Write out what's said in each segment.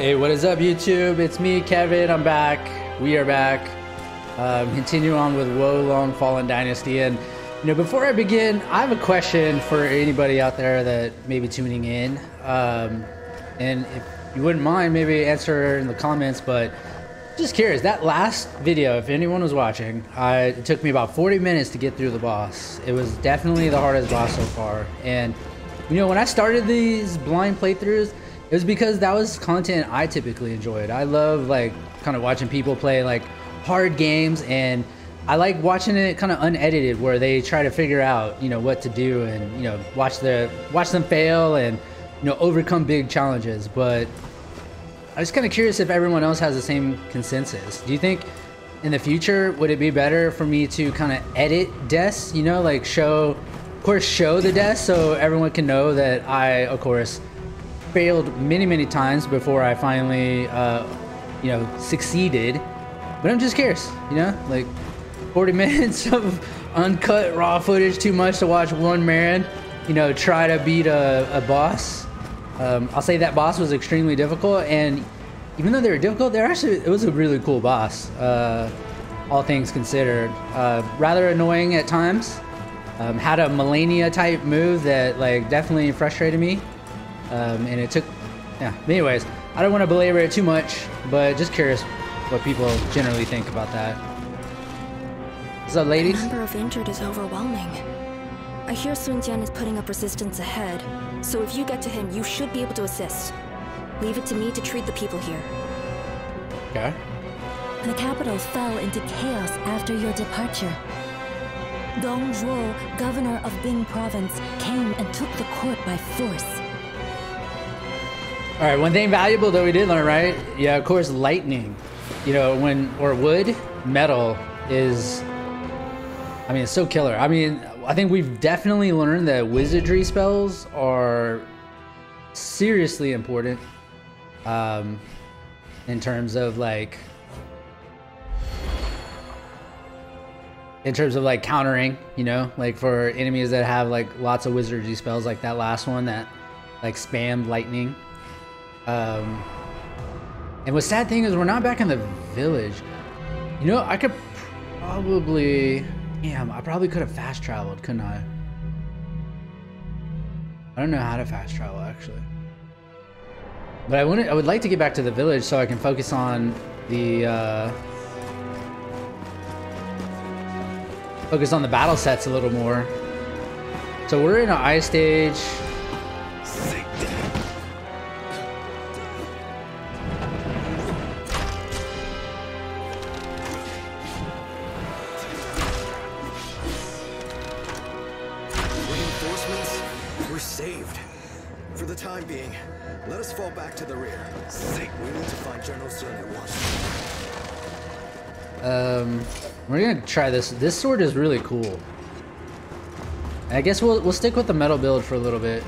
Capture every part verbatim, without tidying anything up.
Hey, what is up, YouTube? It's me, Kevin. I'm back. We are back. Um, continue on with Wo Long Fallen Dynasty. And, you know, before I begin, I have a question for anybody out there that may be tuning in. Um, and if you wouldn't mind, maybe answer in the comments. But just curious, that last video, if anyone was watching, I, it took me about forty minutes to get through the boss. It was definitely the hardest boss so far. And, you know, when I started these blind playthroughs, it was because that was content I typically enjoyed. I love like kind of watching people play like hard games, and I like watching it kind of unedited where they try to figure out, you know, what to do and, you know, watch the watch them fail and, you know, overcome big challenges. But I was kind of curious if everyone else has the same consensus. Do you think in the future would it be better for me to kind of edit deaths, you know, like show, of course, show the deaths so everyone can know that I, of course, failed many many times before I finally uh, you know, succeeded. But I'm just curious, you know, like forty minutes of uncut raw footage, too much to watch one man, you know, try to beat a, a boss. um, I'll say that boss was extremely difficult, and even though they were difficult, they're actually, it was a really cool boss, uh, all things considered. Uh, rather annoying at times. Um, had a Melania type move that like definitely frustrated me. Um, and it took, yeah, anyways, I don't want to belabor it too much, but just curious what people generally think about that. What's up, ladies? The number of injured is overwhelming. I hear Sun Jian is putting up resistance ahead, so if you get to him, you should be able to assist. Leave it to me to treat the people here. Okay. The capital fell into chaos after your departure. Dong Zhuo, governor of Bing Province, came and took the court by force. All right, one thing valuable that we did learn, right? Yeah, of course, lightning. You know, when, or wood, metal is, I mean, it's so killer. I mean, I think we've definitely learned that wizardry spells are seriously important um, in terms of like, in terms of like countering, you know, like for enemies that have like lots of wizardry spells, like that last one that like spammed lightning. Um, and what's sad thing is we're not back in the village. You know, I could probably, damn, I probably could have fast traveled, couldn't I? I don't know how to fast travel actually, but I wouldn't, I would like to get back to the village so I can focus on the, uh, focus on the battle sets a little more. So we're in an ice stage. Um, we're gonna try this. This sword is really cool. I guess we'll we'll stick with the metal build for a little bit.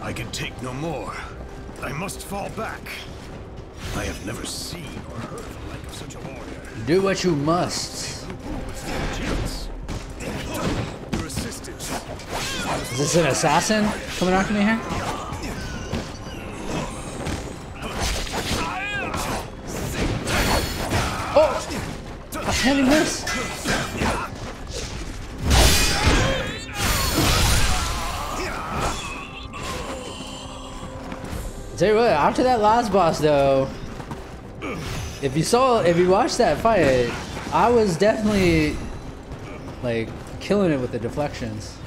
I can take no more. I must fall back. I have never seen or heard the like of such a warrior. Do what you must. Is this an assassin coming after me here? Oh! I was handing this. Tell you what, after that last boss though, if you saw, if you watched that fight, I was definitely like killing it with the deflections.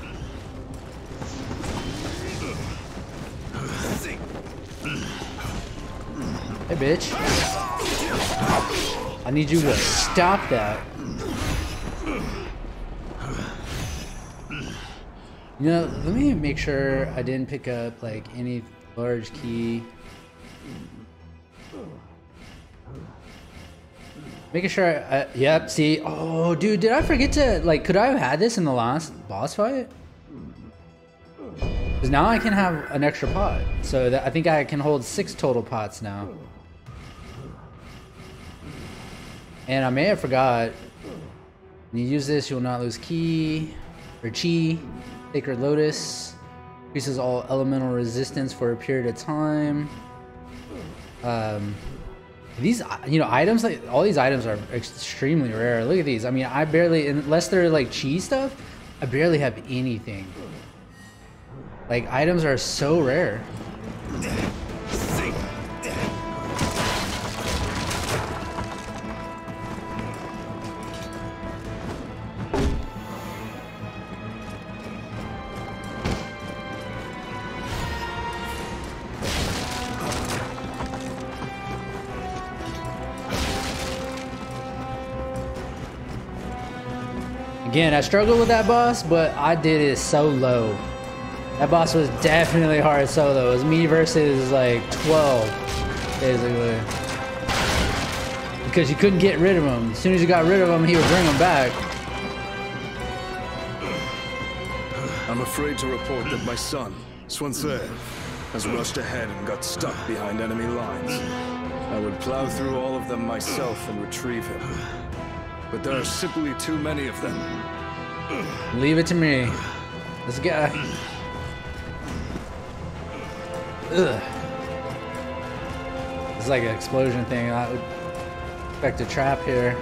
Hey bitch, I need you to stop that. You know, let me make sure I didn't pick up like any large key. Making sure I, uh, yep, see, oh dude, did I forget to, like, could I have had this in the last boss fight? Because now I can have an extra pot. So that, I think I can hold six total pots now. And I may have forgot. When you use this, you will not lose ki, or chi, Sacred Lotus. Increases all elemental resistance for a period of time. Um... These, you know, items, like, all these items are extremely rare. Look at these. I mean, I barely, unless they're like chi stuff, I barely have anything. Like, items are so rare. Again, I struggled with that boss, but I did it solo. That boss was definitely hard solo. It was me versus like twelve, basically. Because you couldn't get rid of him. As soon as you got rid of him, he would bring him back. I'm afraid to report that my son, Sun Jian, has rushed ahead and got stuck behind enemy lines. I would plow through all of them myself and retrieve him. But there are simply too many of them. Leave it to me. This guy. Ugh. It's like an explosion thing. I would expect a trap here.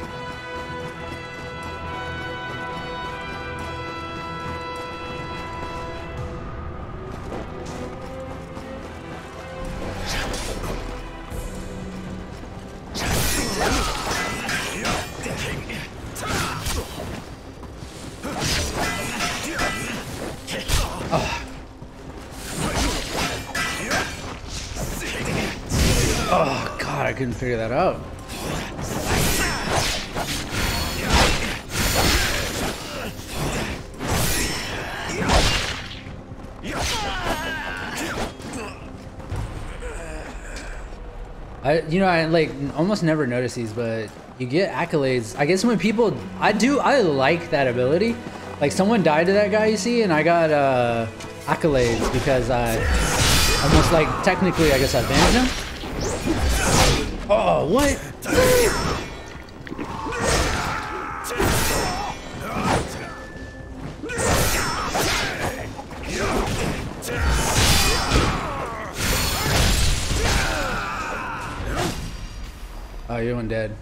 Couldn't figure that out. I, you know, I like almost never notice these, but you get accolades. I guess when people, I do, I like that ability. Like someone died to that guy, you see, and I got uh, accolades because I almost like technically, I guess I banned him. Oh, what? Oh, you're one dead.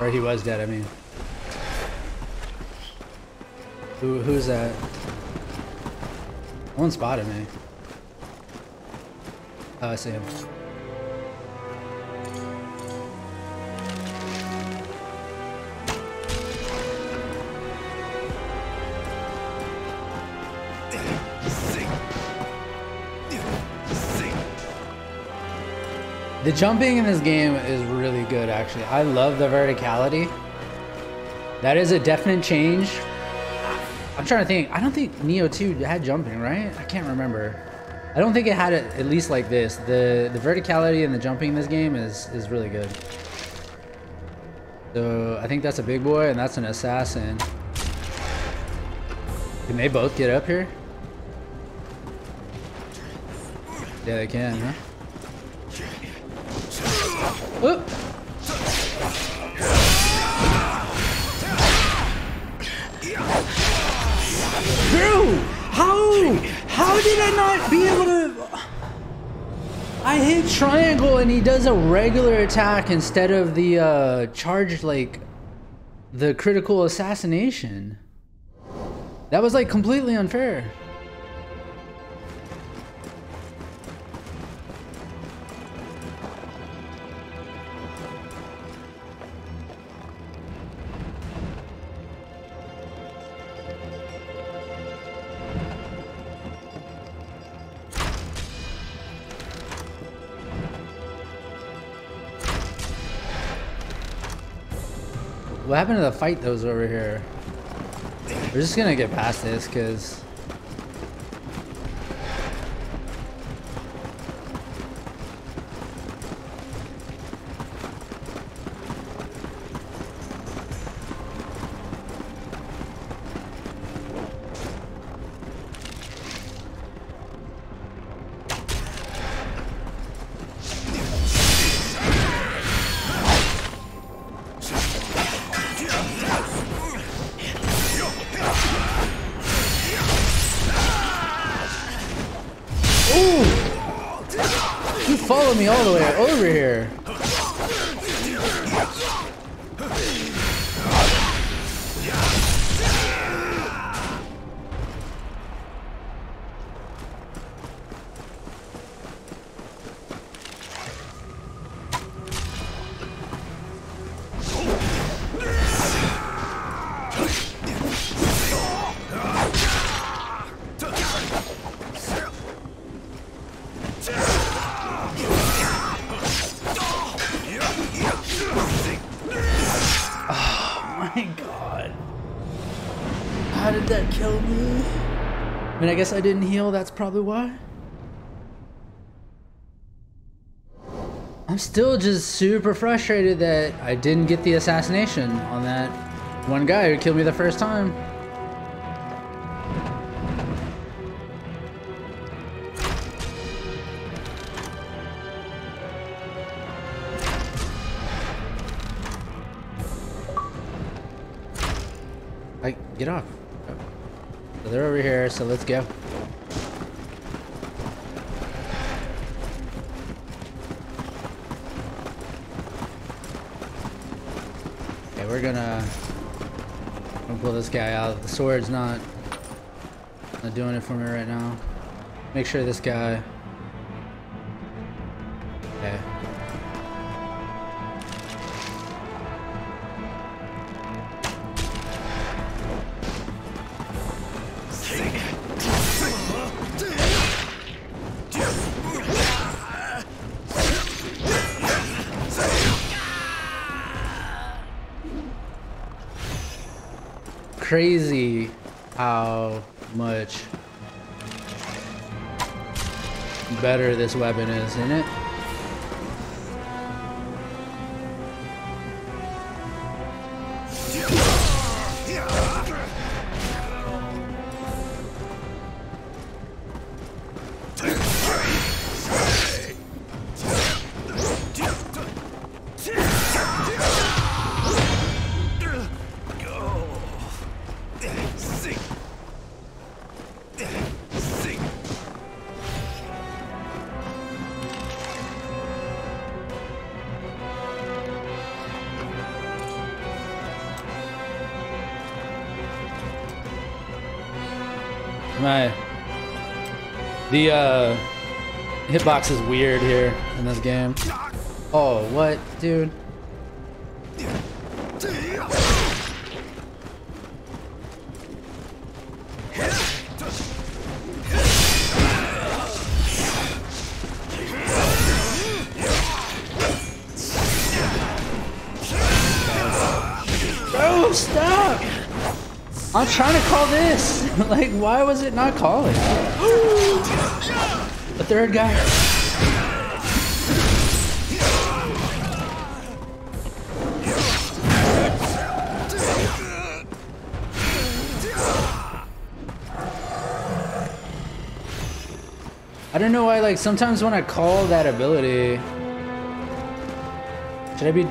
Or he was dead, I mean. Who, who's that? One spotted me. Oh, I see him. The jumping in this game is really good, actually. I love the verticality. That is a definite change. I'm trying to think. I don't think Nioh two had jumping, right? I can't remember. I don't think it had it at least like this. The the verticality and the jumping in this game is, is really good. So I think that's a big boy and that's an assassin. Can they both get up here? Yeah, they can, huh? Oop. Bro, how? How did I not be able to? I hit triangle and he does a regular attack instead of the uh, charge, like the critical assassination. That was like completely unfair. What happened to the fight that was over here? We're just gonna get past this because follow me all the way over here. I mean, I guess I didn't heal, that's probably why. I'm still just super frustrated that I didn't get the assassination on that one guy who killed me the first time. Like, get off. So they're over here, so let's go. Okay, we're gonna, gonna pull this guy out. The sword's not, not doing it for me right now. Make sure this guy. Okay. Crazy how much better this weapon is, isn't it? My, the uh, hitbox is weird here in this game. Oh, what, dude? Oh, stop! I'm trying to call this. Like, why was it not calling? The third guy. I don't know why. Like, sometimes when I call that ability, should I be?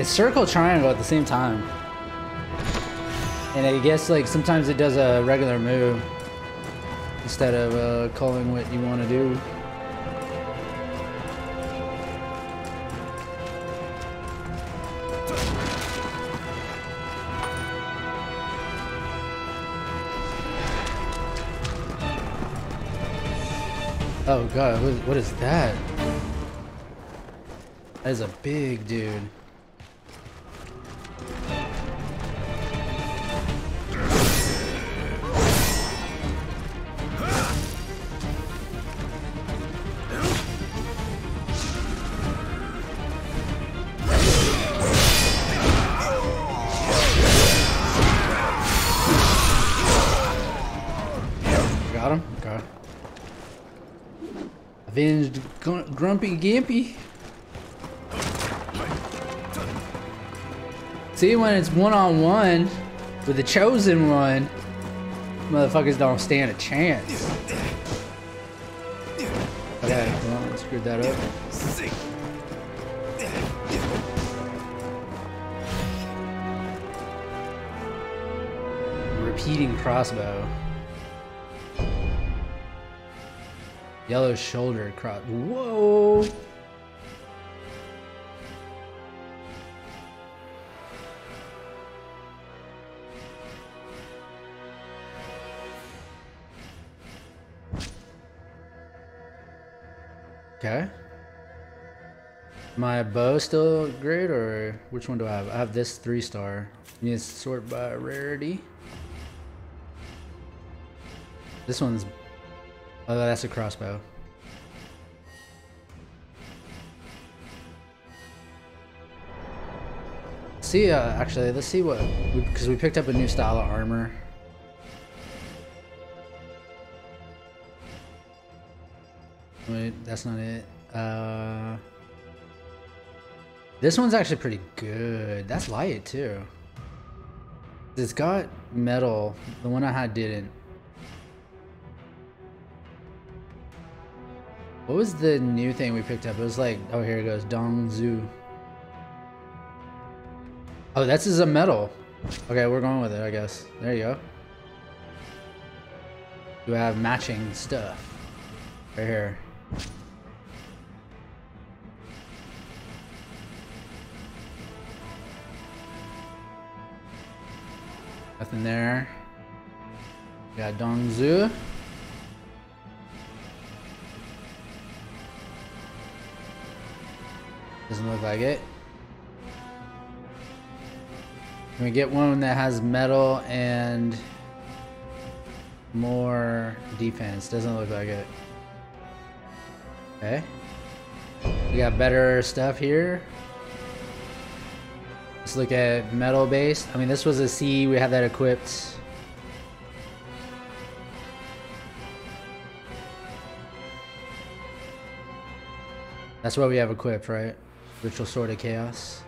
It's circle triangle at the same time. And I guess, like, sometimes it does a regular move instead of uh, calling what you want to do. Oh god, what is that? That is a big dude. Avenged Grumpy Gimpy. See, when it's one-on-one with the chosen one, motherfuckers don't stand a chance. Okay, well, I screwed that up. Repeating crossbow. Yellow shoulder cross. Whoa! Okay. My bow still great, or which one do I have? I have this three star. You need to sort by rarity. This one's. Oh, that's a crossbow. See, uh, actually, let's see what, because we, we picked up a new style of armor. Wait, that's not it. Uh, this one's actually pretty good. That's light too. It's got metal. The one I had didn't. What was the new thing we picked up? It was like, oh, here it goes, Dong Zhuo. Oh, that's is a metal. Okay, we're going with it, I guess. There you go. Do I have matching stuff? Right here. Nothing there. Got Dong Zhuo. Doesn't look like it. Can we get one that has metal and more defense? Doesn't look like it. Okay. We got better stuff here. Let's look at metal based. I mean, this was a C. We had that equipped. That's what we have equipped, right? Ritual Sword of Chaos.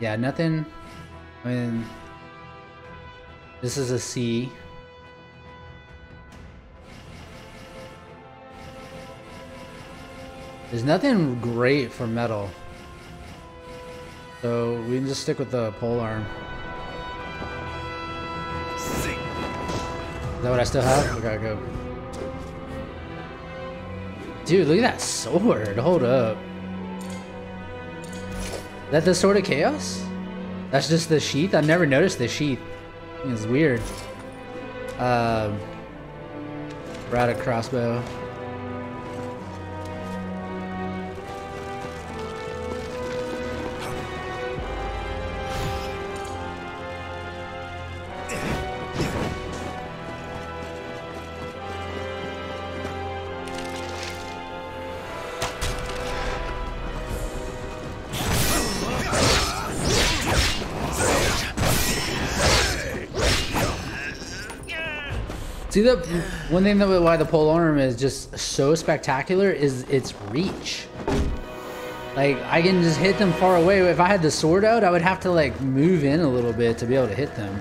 Yeah, nothing. I mean, this is a C. There's nothing great for metal, so we can just stick with the pole arm. Is that what I still have? Okay, go. Dude, look at that sword. Hold up. Is that the Sword of Chaos? That's just the sheath? I never noticed the sheath. It's weird. Um, right a crossbow. See, the one thing that why the pole arm is just so spectacular is its reach. Like, I can just hit them far away. If I had the sword out, I would have to like move in a little bit to be able to hit them.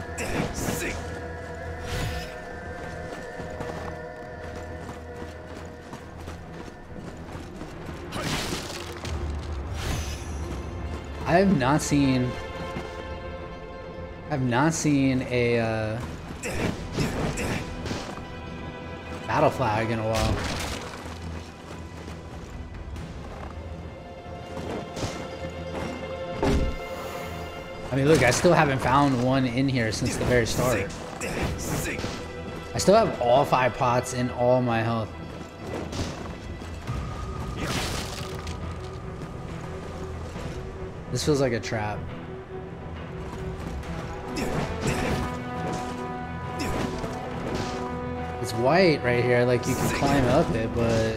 I have not seen. I have not seen a. Uh, Battle flag in a while. I mean, look, I still haven't found one in here since the very start. I still have all five pots and all my health. This feels like a trap. It's white right here, like you can climb up it, but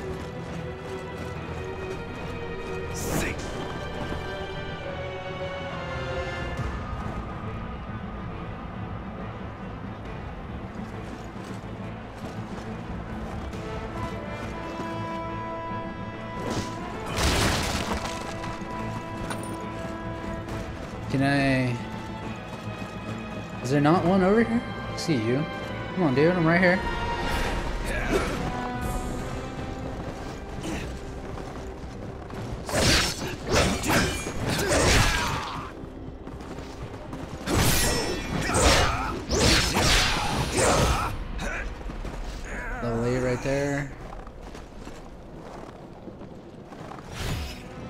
can I? Is there not one over here? I see you. Come on, dude. I'm right here.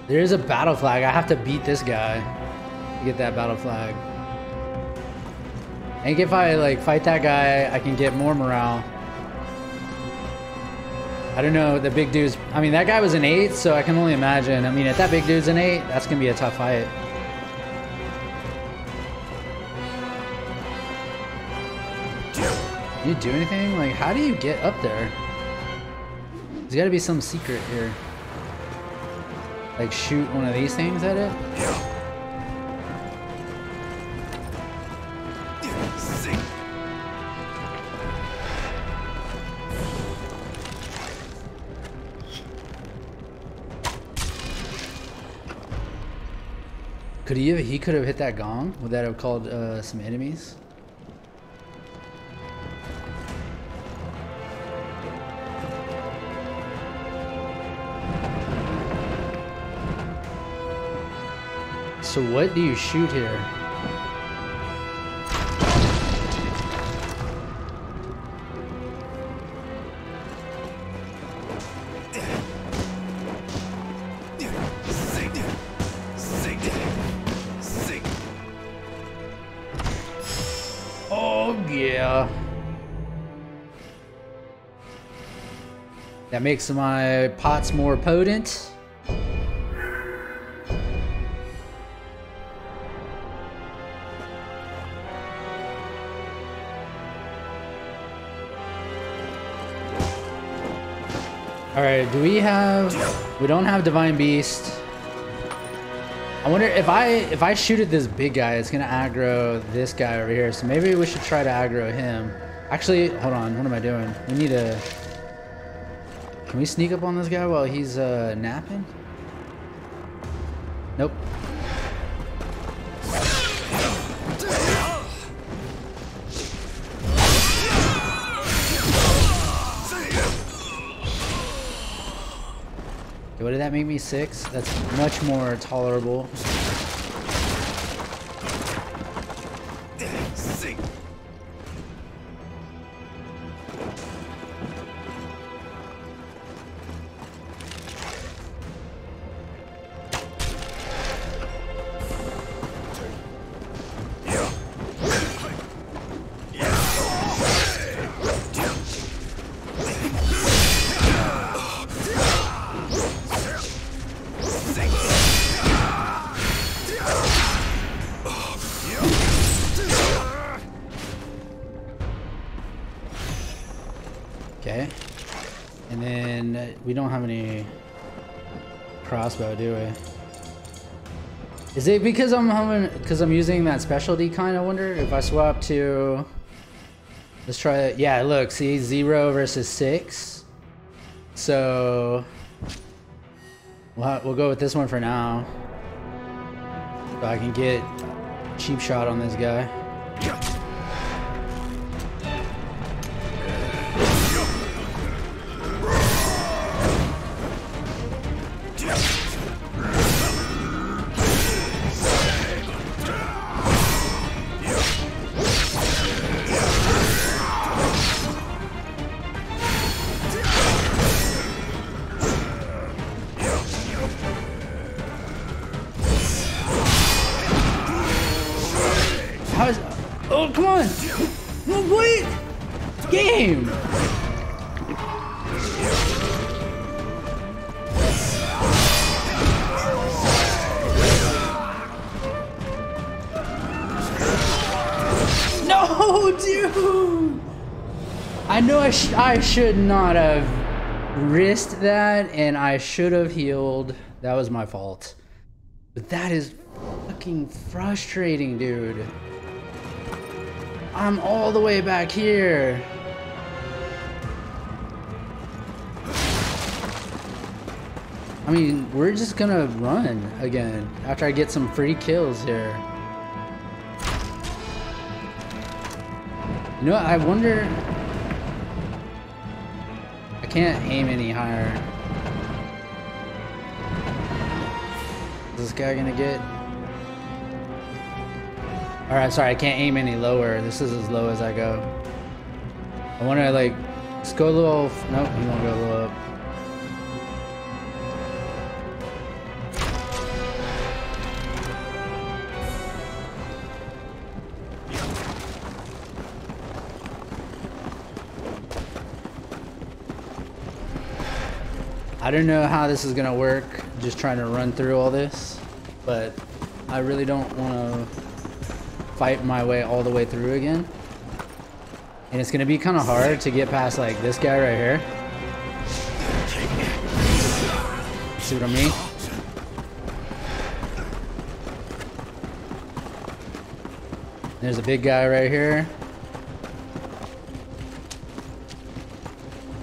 There is a battle flag. I have to beat this guy to get that battle flag. I think if I like fight that guy, I can get more morale. I don't know, the big dude's... I mean, that guy was an eight, so I can only imagine. I mean, if that big dude's an eight, that's going to be a tough fight. Can you do anything? Like, how do you get up there? There's got to be some secret here. Like, shoot one of these things at it? Could he have, he could have hit that gong? Would that have called uh, some enemies? So what do you shoot here? That makes my pots more potent. All right, do we have, we don't have Divine Beast. I wonder if I, if I shoot at this big guy, it's gonna aggro this guy over here. So maybe we should try to aggro him. Actually, hold on, what am I doing? We need a... Can we sneak up on this guy while he's uh, napping? Nope. What did that make me? Six? That's much more tolerable. Crossbow, do we? Is it because I'm having, because I'm using that specialty kind? I wonder if I swap to. Let's try it. Yeah, look, see, zero versus six. So we'll we'll go with this one for now. So I can get cheap shot on this guy. I should not have risked that, and I should have healed. That was my fault. But that is fucking frustrating, dude. I'm all the way back here. I mean, we're just gonna run again after I get some free kills here. You know what, I wonder... I can't aim any higher. Is this guy gonna get? All right, sorry, I can't aim any lower. This is as low as I go. I want to like, let's go a little. Nope, he won't go a little up. I don't know how this is gonna work, just trying to run through all this, but I really don't want to fight my way all the way through again. And it's gonna be kind of hard to get past like this guy right here. See what I mean? There's a big guy right here.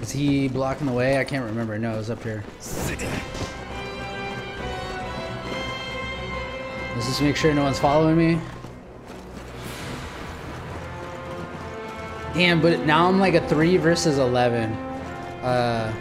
Is he blocking the way? I can't remember. No, it was up here. Let's just make sure no one's following me. Damn, but now I'm like a three versus eleven. Uh,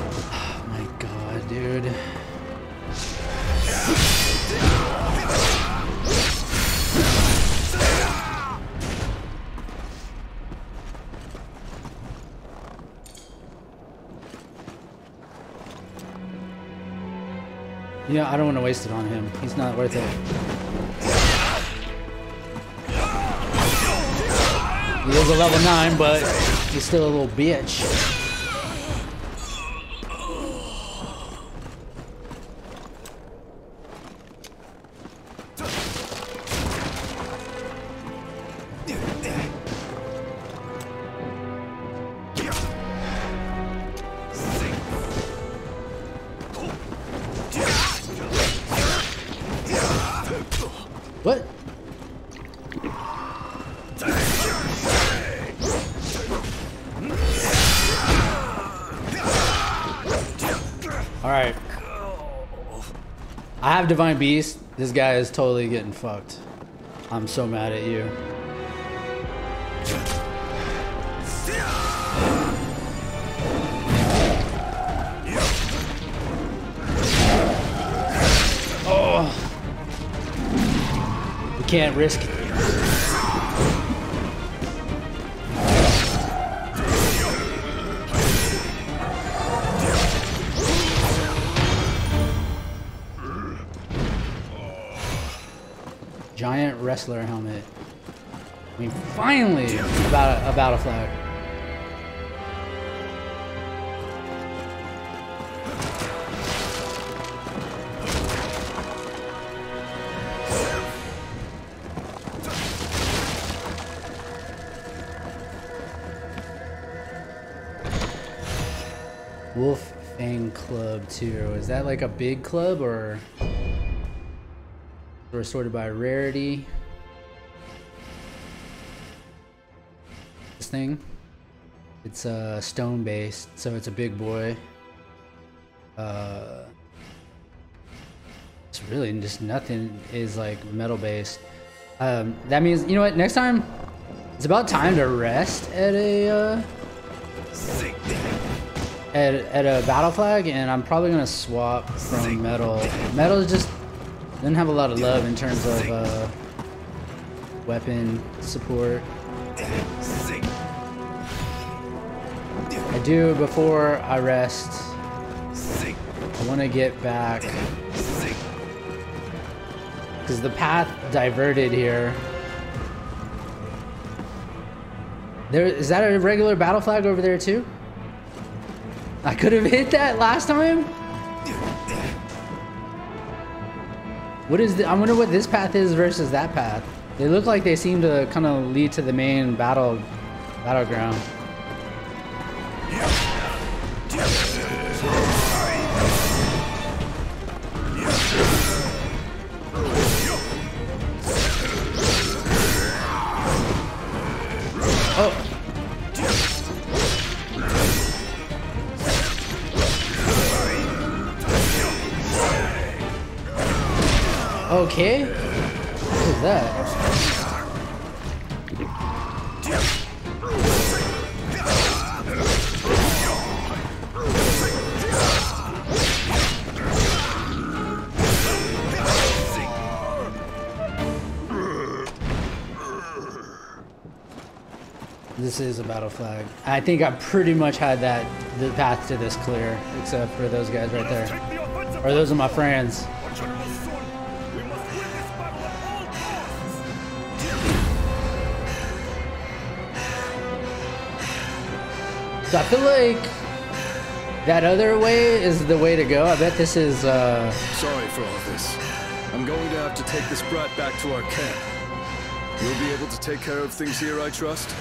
oh my god, dude. You know, I don't want to waste it on him. He's not worth it. He is a level nine, but he's still a little bitch. What? Alright. I have Divine Beast. This guy is totally getting fucked. I'm so mad at you. Can't risk it. Giant wrestler helmet. I mean, finally about a, about a flag. Wolf Fang Club too. Is that like a big club or? We're sorted by rarity. This thing. It's uh, stone based, so it's a big boy. Uh, it's really just nothing is like metal based. Um, that means, you know what, next time, it's about time to rest at a uh, At, at a battle flag, and I'm probably gonna swap from metal. Metal just doesn't have a lot of love in terms of uh, weapon support. I do before I rest. I want to get back because the path diverted here. There is that a regular battle flag over there too? I could have hit that last time. What is the, I wonder what this path is versus that path. They look like they seem to kind of lead to the main battle battleground. Oh. Okay. What is that? This is a battle flag. I think I pretty much had that the path to this clear, except for those guys right there. Or those are my friends. So I feel like that other way is the way to go. I bet this is uh sorry for all of this. I'm going to have to take this brat back to our camp. You'll be able to take care of things here, I trust.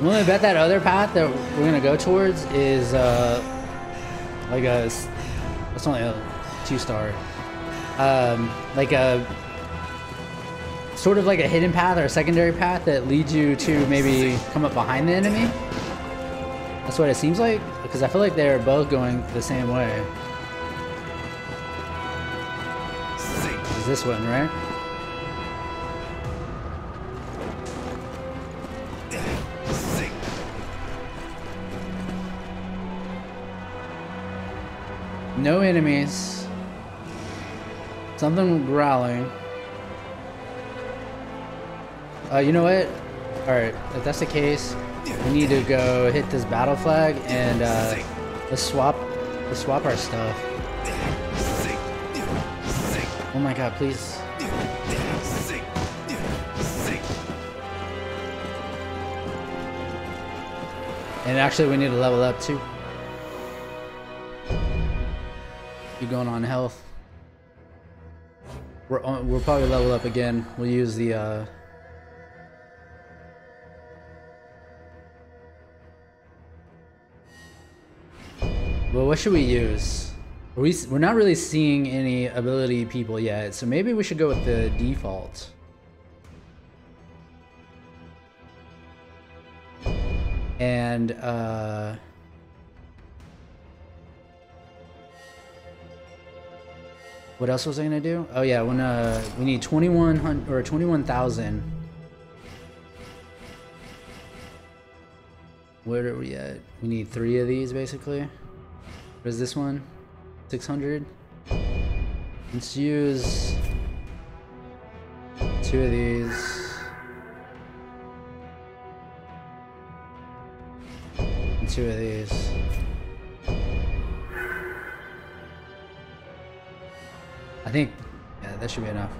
Well, I bet that other path that we're gonna go towards is uh like a it's only a two star. Um like a sort of like a hidden path or a secondary path that leads you to maybe come up behind the enemy. That's what it seems like, because I feel like they're both going the same way. Is this one, right? No enemies. Something growling. Uh, you know what? Alright, if that's the case, we need to go hit this battle flag and uh, let's swap, let's swap our stuff. Oh my god, please. And actually, we need to level up too. You're going on health. We're on, we'll probably level up again. We'll use the uh, well, what should we use? Are we, we're not really seeing any ability people yet, so maybe we should go with the default. And uh what else was I gonna do? Oh yeah, when uh, we need twenty-one hundred or twenty-one thousand. Where are we at? We need three of these basically. Where's this one? six hundred. Let's use two of these. And two of these. I think, yeah, that should be enough.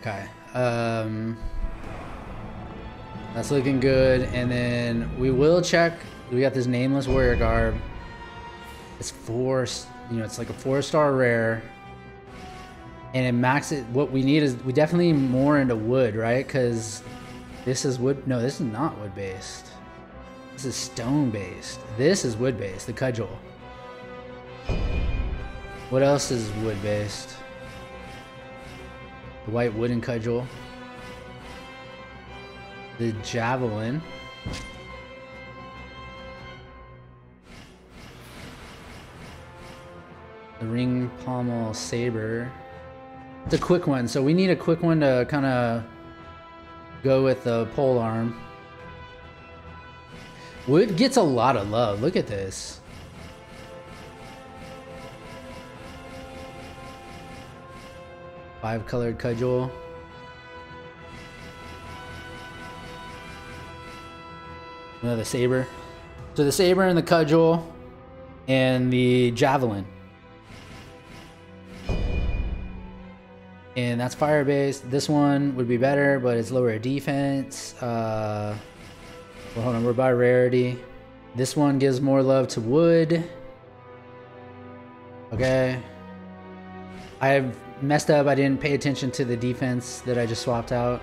Okay, um, that's looking good. And then we will check. We got this nameless warrior garb. It's four, you know, it's like a four-star rare. And it maxes. What we need is we definitely need more into wood, right? Because this is wood. No, this is not wood-based. This is stone-based. This is wood-based. The cudgel. What else is wood-based? The white wooden cudgel, the javelin, the ring pommel saber. It's a quick one, so we need a quick one to kind of go with the pole arm. Wood gets a lot of love. Look at this. Five colored cudgel. Another saber. So the saber and the cudgel and the javelin. And that's fire based. This one would be better, but it's lower defense. Uh, well, hold on, we're by rarity. This one gives more love to wood. Okay. I've messed up. I didn't pay attention to the defense that I just swapped out.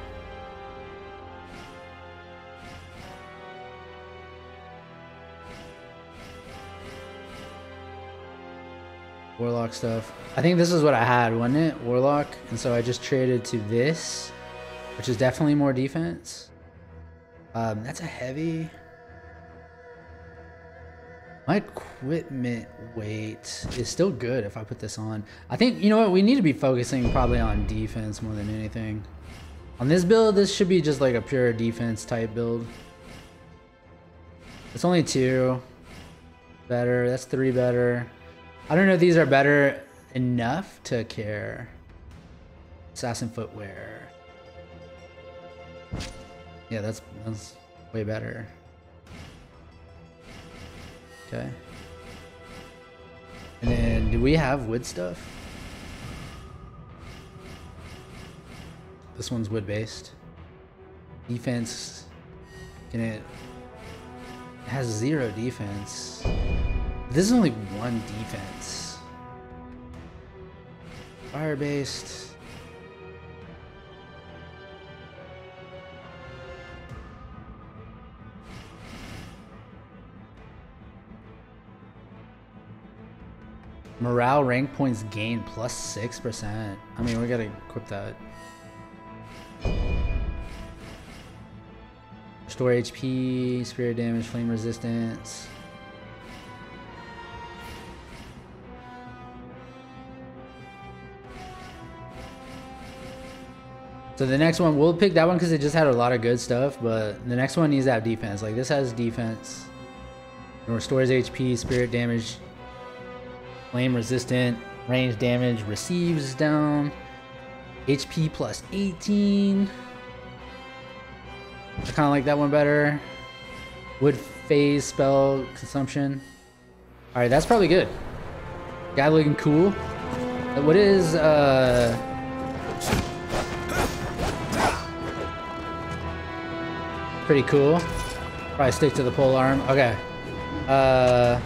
Warlock stuff. I think this is what I had, wasn't it? Warlock. And so I just traded to this, which is definitely more defense. Um, that's a heavy. My equipment weight is still good if I put this on. I think, you know what, we need to be focusing probably on defense more than anything. On this build, this should be just like a pure defense type build. It's only two. better. That's three better. I don't know if these are better enough to care. Assassin footwear. Yeah, that's, that's way better. Okay. And then, do we have wood stuff? This one's wood based. Defense. Can it? It has zero defense. This is only one defense. Fire based. Morale rank points gained plus six percent. I mean, we gotta equip that. Restore H P, spirit damage, flame resistance. So the next one, we'll pick that one because it just had a lot of good stuff, but the next one needs to have defense. Like this has defense. It restores H P, spirit damage, flame resistant, range damage, receives down, H P plus eighteen. I kind of like that one better. Wood phase spell consumption. All right, that's probably good. Guy looking cool. What is uh? Pretty cool. Probably stick to the pole arm. Okay. Uh,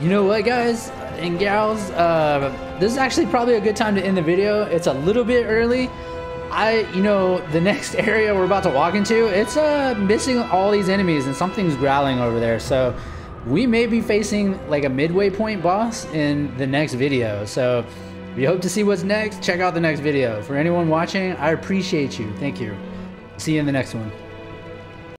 you know what, guys and gals? Uh, this is actually probably a good time to end the video. It's a little bit early. I, you know, the next area we're about to walk into, it's uh, missing all these enemies and something's growling over there. So we may be facing like a midway point boss in the next video. So we hope to see what's next. Check out the next video. For anyone watching, I appreciate you. Thank you. See you in the next one.